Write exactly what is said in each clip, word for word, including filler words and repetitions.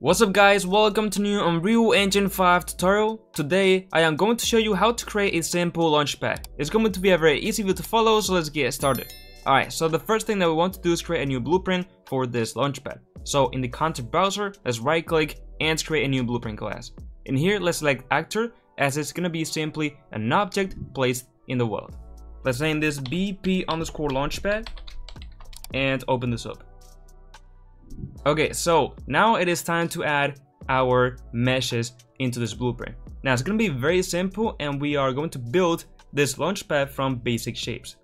What's up guys, welcome to new Unreal Engine five tutorial. Today I am going to show you how to create a simple launchpad. It's going to be a very easy video to follow, so let's get started. Alright, so the first thing that we want to do is create a new blueprint for this launchpad. So in the Content Browser, let's right click and create a new blueprint class. In here, let's select Actor, as it's going to be simply an object placed in the world. Let's name this B P underscore launchpad and open this up. Okay, so now it is time to add our meshes into this blueprint. Now it's going to be very simple, and we are going to build this launchpad from Basic Shapes.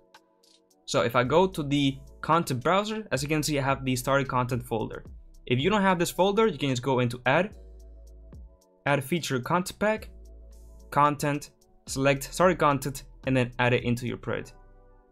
So if I go to the Content Browser, as you can see, I have the Starter Content folder. If you don't have this folder, you can just go into Add, Add Feature Content Pack, Content, select Starter Content, and then add it into your P R I D.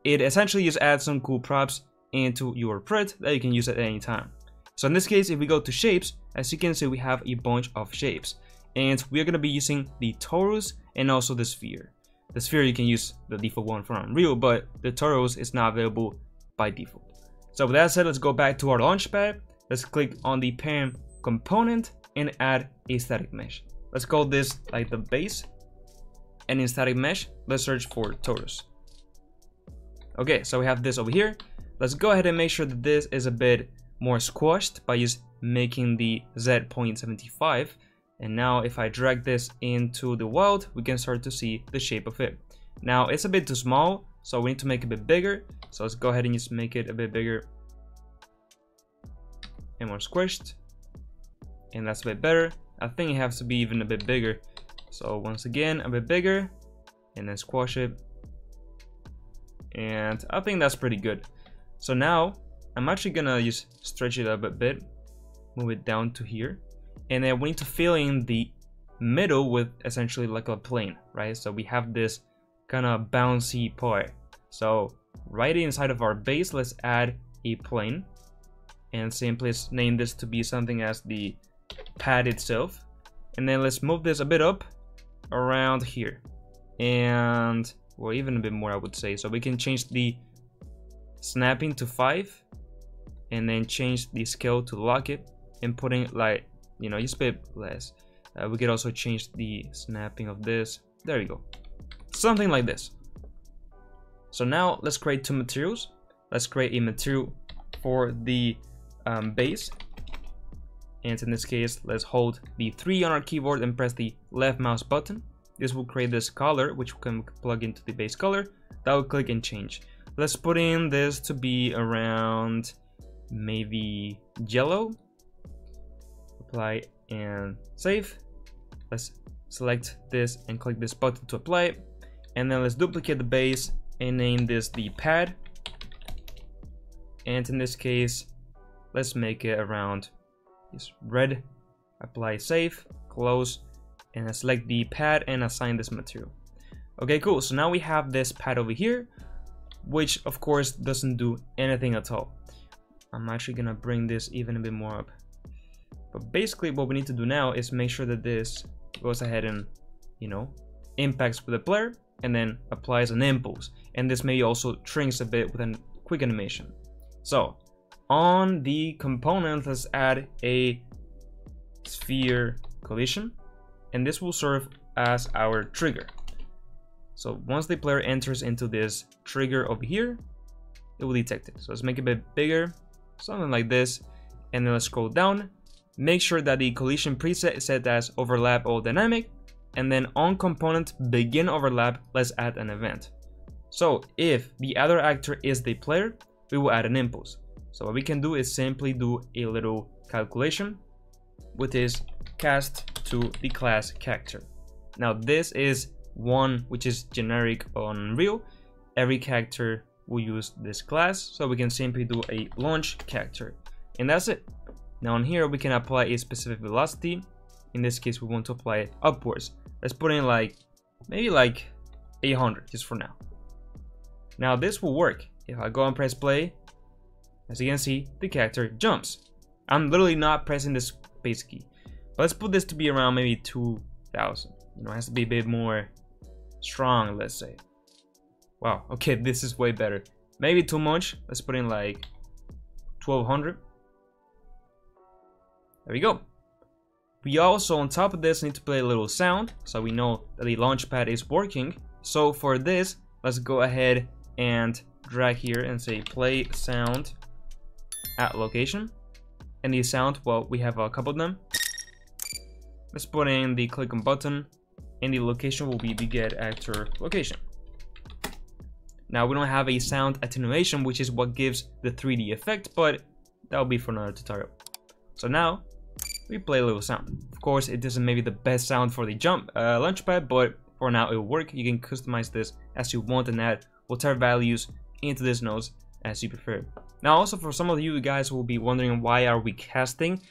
It essentially just adds some cool props into your P R I D that you can use at any time. So in this case, if we go to shapes, as you can see, we have a bunch of shapes, and we are going to be using the torus and also the sphere. The sphere, you can use the default one from Unreal, but the torus is not available by default. So with that said, let's go back to our launchpad. Let's click on the parent component and add a static mesh. Let's call this like the base, and in static mesh, let's search for torus. Okay, so we have this over here. Let's go ahead and make sure that this is a bit more squashed by just making the Z zero point seven five, and now if I drag this into the wild, we can start to see the shape of it. Now it's a bit too small, so we need to make it a bit bigger, so let's go ahead and just make it a bit bigger and more squished, and that's a bit better. I think it has to be even a bit bigger, so once again a bit bigger and then squash it, and I think that's pretty good. So now I'm actually gonna just stretch it up a bit, move it down to here, and then we need to fill in the middle with essentially like a plane, right? So we have this kind of bouncy part. So right inside of our base, let's add a plane, and simply let's name this to be something as the pad itself, and then let's move this a bit up around here, and well, even a bit more I would say. So we can change the snapping to five, and then change the scale to lock it and putting it like, you know, just a bit less. Uh, we could also change the snapping of this. There you go. Something like this. So now let's create two materials. Let's create a material for the um, base. And in this case, let's hold the three on our keyboard and press the left mouse button. This will create this color, which we can plug into the base color. That will click and change. Let's put in this to be around maybe yellow. Apply and save. Let's select this and click this button to apply it, and then let's duplicate the base and name this the pad, and in this case let's make it around just red. Apply, save, close, and I select the pad and assign this material. Okay, cool. So now we have this pad over here, which of course doesn't do anything at all. I'm actually gonna bring this even a bit more up, but basically what we need to do now is make sure that this goes ahead and, you know, impacts with the player and then applies an impulse, and this maybe also shrinks a bit with a quick animation. So on the component, let's add a sphere collision, and this will serve as our trigger. So once the player enters into this trigger over here, it will detect it. So let's make it a bit bigger, something like this, and then let's scroll down. Make sure that the collision preset is set as overlap or dynamic, and then on component begin overlap, let's add an event. So if the other actor is the player, we will add an impulse. So what we can do is simply do a little calculation with this cast to the class character. Now this is one which is generic on Unreal. Every character will use this class, so we can simply do a launch character, and that's it. Now on here we can apply a specific velocity. In this case we want to apply it upwards. Let's put in like maybe like eight hundred just for now. Now this will work. If I go and press play, as you can see, the character jumps. I'm literally not pressing the space key, but let's put this to be around maybe two thousand. You know, it has to be a bit more strong, let's say. Wow, okay, this is way better. Maybe too much. Let's put in like twelve hundred. There we go. We also, on top of this, need to play a little sound, so we know that the launchpad is working. So for this, let's go ahead and drag here and say play sound at location. And the sound, well, we have a couple of them. Let's put in the click on button, and the location will be the get actor location. Now, we don't have a sound attenuation, which is what gives the three D effect, but that'll be for another tutorial. So now, we play a little sound. Of course, it isn't maybe the best sound for the jump uh, launchpad, but for now, it'll work. You can customize this as you want and add whatever values into this node as you prefer. Now, also for some of you guys who will be wondering why are we casting,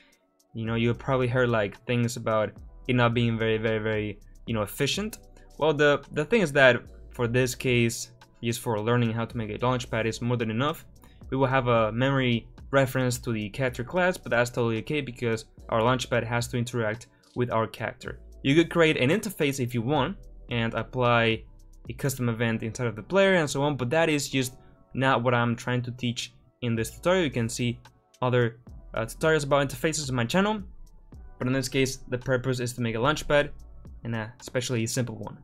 you know, you probably heard like things about it not being very, very, very, you know, efficient. Well, the, the thing is that for this case, used for learning how to make a launchpad is more than enough. We will have a memory reference to the character class, but that's totally okay because our launchpad has to interact with our character. You could create an interface if you want and apply a custom event inside of the player and so on, but that is just not what I'm trying to teach in this tutorial. You can see other uh, tutorials about interfaces on my channel, but in this case, the purpose is to make a launchpad, and uh, especially a simple one.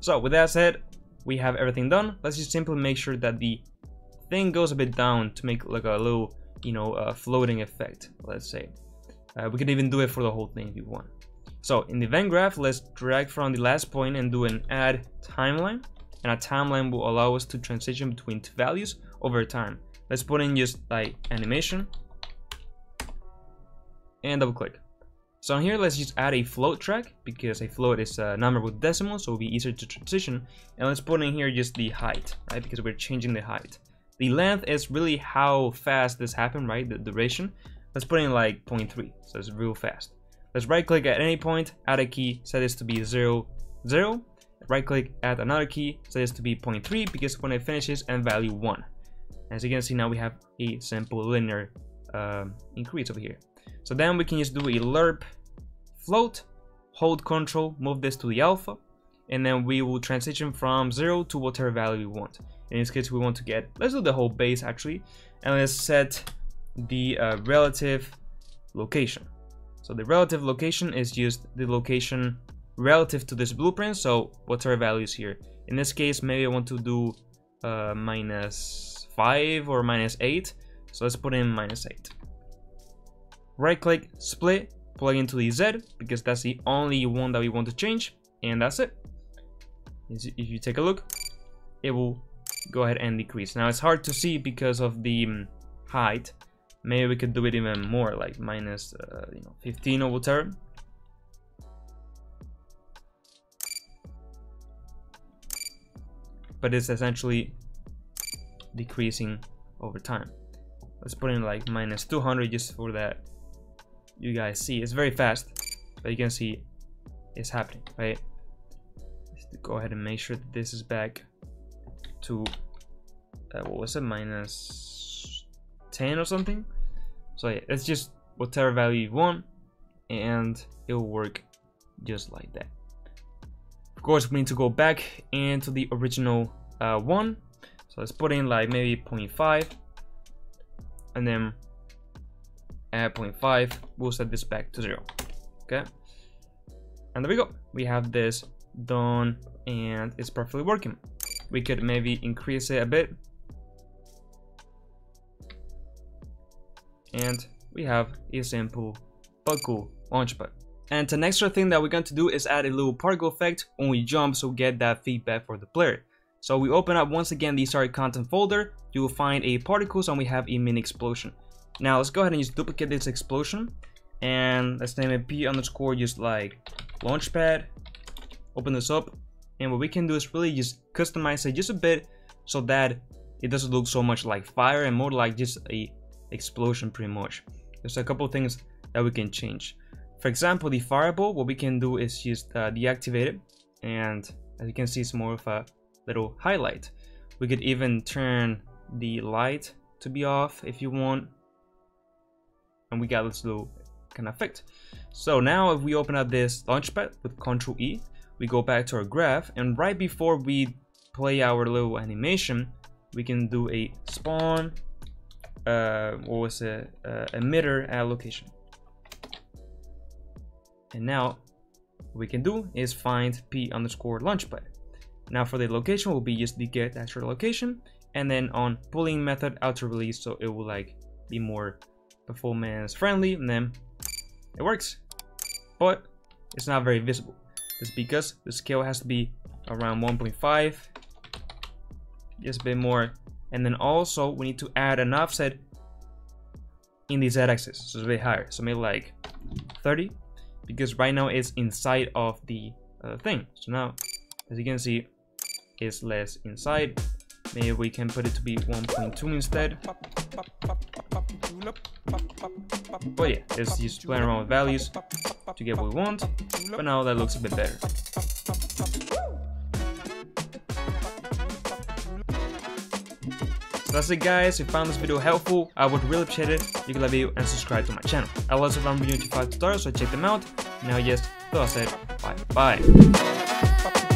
So with that said, we have everything done. Let's just simply make sure that the thing goes a bit down to make like a little, you know, uh, floating effect, let's say. Uh, we can even do it for the whole thing if you want. So in the event graph, let's drag from the last point and do an add timeline. And a timeline will allow us to transition between two values over time. Let's put in just like animation and double click. So on here, let's just add a float track because a float is a number with decimals, so it'll be easier to transition. And let's put in here just the height, right? Because we're changing the height. The length is really how fast this happened, right? The duration. Let's put in like zero point three, so it's real fast. Let's right click at any point, add a key, set this to be zero, zero. Right click, add another key, set this to be zero point three because when it finishes and value one. As you can see, now we have a simple linear um, increase over here. So then we can just do a lerp Float, hold control, move this to the alpha, and then we will transition from zero to whatever value we want. In this case, we want to get, let's do the whole base actually, and let's set the uh, relative location. So the relative location is just the location relative to this blueprint, so whatever value is here. In this case, maybe I want to do uh, minus five or minus eight, so let's put in minus eight. Right click, split, plug into the Z because that's the only one that we want to change, and that's it. If you take a look, it will go ahead and decrease. Now it's hard to see because of the um, height. Maybe we could do it even more, like minus uh, you know, fifteen or whatever. But it's essentially decreasing over time. Let's put in like minus two hundred just for that. You guys see it's very fast, but you can see it's happening, right? Let's go ahead and make sure that this is back to uh, what was it, minus ten or something. So yeah, it's just whatever value you want and it'll work just like that. Of course, we need to go back into the original uh, one, so let's put in like maybe zero point five and then at zero point five, we'll set this back to zero. Okay, and there we go. We have this done and it's perfectly working. We could maybe increase it a bit and we have a simple but cool launchpad. And the next thing that we're going to do is add a little particle effect when we jump, so get that feedback for the player. So we open up once again the Starter Content folder. You will find a particles and we have a mini explosion. Now let's go ahead and just duplicate this explosion and let's name it P underscore just like launchpad. Open this up, and what we can do is really just customize it just a bit so that it doesn't look so much like fire and more like just a explosion pretty much. There's a couple things that we can change. For example, the fireball, what we can do is just uh, deactivate it, and as you can see, it's more of a little highlight. We could even turn the light to be off if you want. And we got this little kind of effect. So now if we open up this launchpad with Control E, we go back to our graph, and right before we play our little animation, we can do a spawn uh, what was it? Uh, emitter at location. And now what we can do is find p underscore launchpad. Now for the location will be just the get actual location, and then on pulling method auto release, so it will like be more performance friendly, and then it works. But it's not very visible. It's because the scale has to be around one point five, just a bit more. And then also we need to add an offset in the z-axis, so it's a bit higher, so maybe like thirty, because right now it's inside of the uh, thing. So now as you can see it's less inside. Maybe we can put it to be one point two instead. But yeah, let's just play around with values to get what we want. But now that looks a bit better. So that's it guys, if you found this video helpful, I would really appreciate it if you could like the video and subscribe to my channel. I also have Unreal Engine five tutorials, so check them out. Now yes, that's it, bye bye.